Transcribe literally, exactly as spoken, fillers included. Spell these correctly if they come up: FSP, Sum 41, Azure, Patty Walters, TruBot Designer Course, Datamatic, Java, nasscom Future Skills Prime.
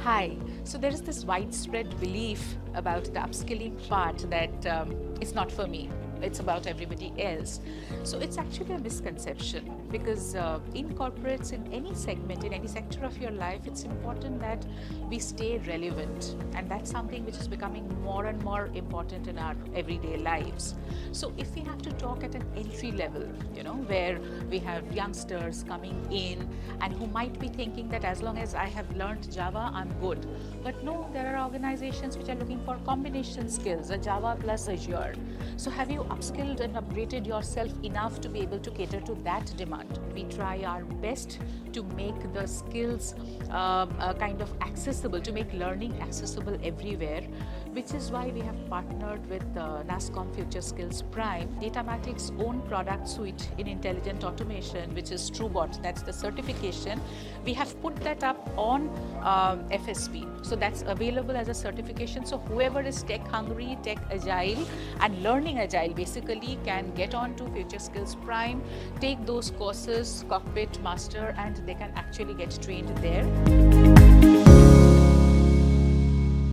Hi, so there is this widespread belief about the upskilling part that um, it's not for me, it's about everybody else. So it's actually a misconception, because uh, in corporates, in any segment, in any sector of your life, it's important that we stay relevant, and that's something which is becoming more and more important in our everyday lives. So if we have to talk at an entry level, you know, where we have youngsters coming in and who might be thinking that as long as I have learned Java, I'm good. But no, there are organizations which are looking for combination skills, a Java plus Azure. So have you upskilled and upgraded yourself enough to be able to cater to that demand? We try our best to make the skills uh, uh, kind of accessible, to make learning accessible everywhere, which is why we have partnered with uh, NASSCOM Future Skills Prime, Datamatic's own product suite in intelligent automation, which is TruBot. That's the certification. We have put that up on um, F S P. So that's available as a certification. So whoever is tech hungry, tech agile, and learning agile basically can get on to Future Skills Prime, take those courses, Cockpit, Master, and they can actually get trained there.